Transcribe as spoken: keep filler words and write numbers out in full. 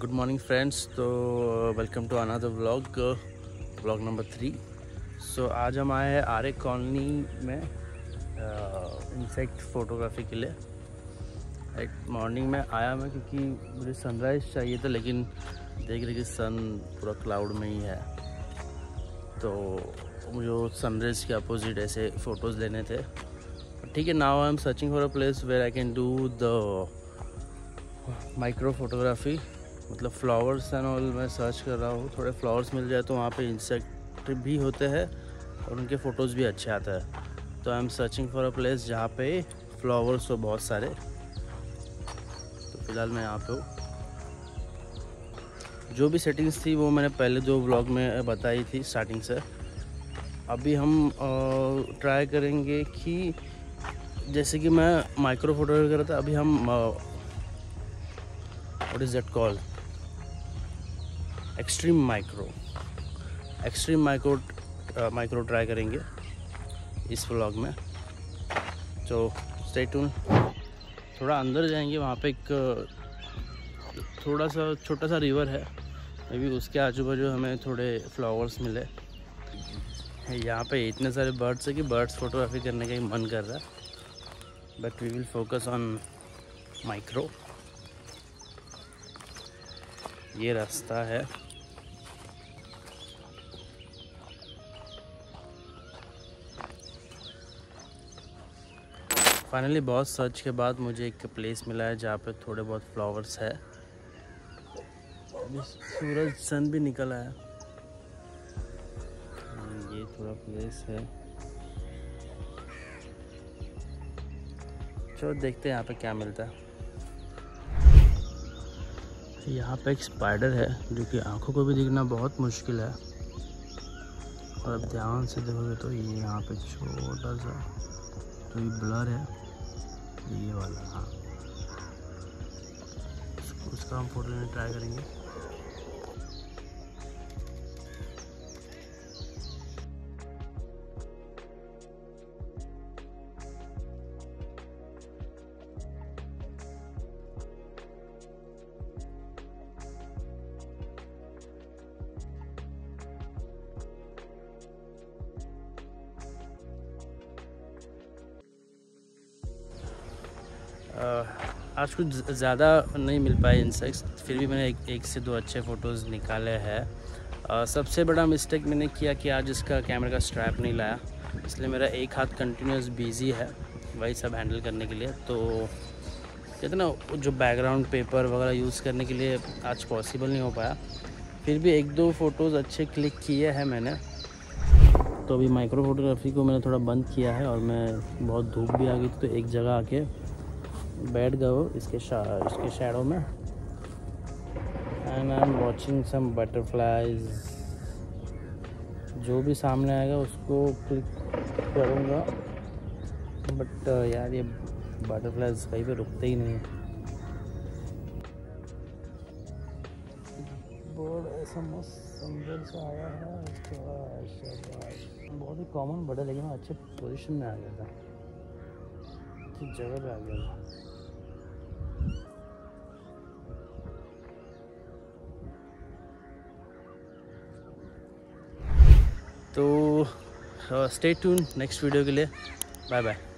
Good morning friends. तो welcome to another vlog vlog number three. So आज हम आए हैं आर ए कॉलोनी में इंसेक्ट फोटोग्राफी के लिए। एक मॉर्निंग में आया मैं क्योंकि मुझे सनराइज़ चाहिए था, लेकिन देख रहे कि सन पूरा क्लाउड में ही है, तो मुझे सनराइज़ के अपोजिट ऐसे फ़ोटोज़ लेने थे। ठीक है, now I am searching for a place where I can do the micro photography, मतलब फ्लावर्स एंड ऑल मैं सर्च कर रहा हूँ। थोड़े फ्लावर्स मिल जाए तो वहाँ पे इंसेक्ट भी होते हैं और उनके फ़ोटोज़ भी अच्छे आते हैं। तो I am searching for a place जहाँ पे फ्लावर्स हो बहुत सारे। तो फिलहाल मैं यहाँ पे हूँ। जो भी सेटिंग्स थी वो मैंने पहले दो व्लॉग में बताई थी स्टार्टिंग से। अभी हम ट्राई करेंगे कि जैसे कि मैं माइक्रो फोटोग्राफी कर रहा था, अभी हम What is that called? Extreme micro. Extreme micro uh, micro try करेंगे इस व्लॉग में। तो stay tuned। थोड़ा अंदर जाएंगे, वहाँ पे एक थोड़ा सा छोटा सा रिवर है, मे बी उसके आजू बाजू हमें थोड़े फ्लावर्स मिले। यहाँ पे इतने सारे बर्ड्स है कि बर्ड्स फोटोग्राफी करने का ही मन कर रहा है, but we will focus on micro. ये रास्ता है, फाइनली बहुत सर्च के बाद मुझे एक प्लेस मिला है जहाँ पे थोड़े बहुत फ्लावर्स है। सूरज सन भी निकला है। ये थोड़ा प्लेस है, चलो देखते हैं यहाँ पे क्या मिलता है। यहाँ पे एक स्पाइडर है जो कि आंखों को भी दिखना बहुत मुश्किल है, और अब ध्यान से देखोगे तो ये यहाँ पे छोटा सा, तो ये ब्लर है ये वाला। हाँ, उसका हम फोटो लेने ट्राई करेंगे। आज कुछ ज़्यादा नहीं मिल पाए इंसेक्ट्स, फिर भी मैंने एक, एक से दो अच्छे फ़ोटोज़ निकाले हैं। सबसे बड़ा मिस्टेक मैंने किया कि आज इसका कैमरे का स्ट्रैप नहीं लाया, इसलिए मेरा एक हाथ कंटिन्यूस बिजी है वही सब हैंडल करने के लिए। तो कहते ना, जो बैकग्राउंड पेपर वगैरह यूज़ करने के लिए आज पॉसिबल नहीं हो पाया, फिर भी एक दो फ़ोटोज़ अच्छे क्लिक किए हैं मैंने। तो अभी माइक्रो फोटोग्राफी को मैंने थोड़ा बंद किया है, और मैं बहुत धूप भी आ गई तो एक जगह आके बैठ गए हो इसके शा, इसके शैडो में। And I am watching some butterflies, जो भी सामने आएगा उसको क्लिक करूँगा। बट यार ये बटरफ्लाइज कहीं पे रुकते ही नहीं है। ऐसा मस्त सुंदर सा आया है, बहुत ही कॉमन बर्ड है, लेकिन अच्छे पोजीशन में आ गया था, जगह पे आ गया। तो स्टे ट्यून नेक्स्ट वीडियो के लिए, बाय बाय।